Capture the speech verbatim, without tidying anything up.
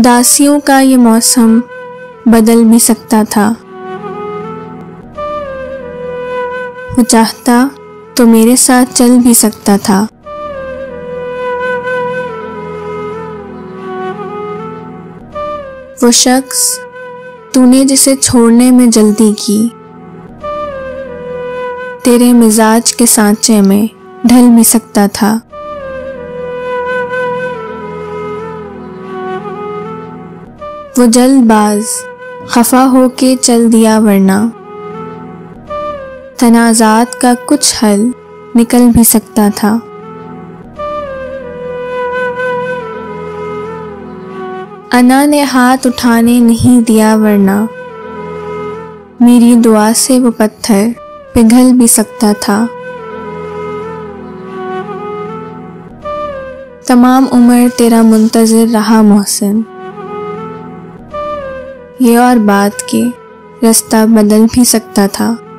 उदासियों का ये मौसम बदल भी सकता था। वो चाहता तो मेरे साथ चल भी सकता था। वो शख्स तूने जिसे छोड़ने में जल्दी की, तेरे मिजाज के सांचे में ढल भी सकता था। वो जल्दबाज खफा होके चल दिया, वरना तनाज़ात का कुछ हल निकल भी सकता था। अना ने हाथ उठाने नहीं दिया, वरना मेरी दुआ से वो पत्थर पिघल भी सकता था। तमाम उम्र तेरा मुंतज़िर रहा मोहसिन, ये और बात के रास्ता बदल भी सकता था।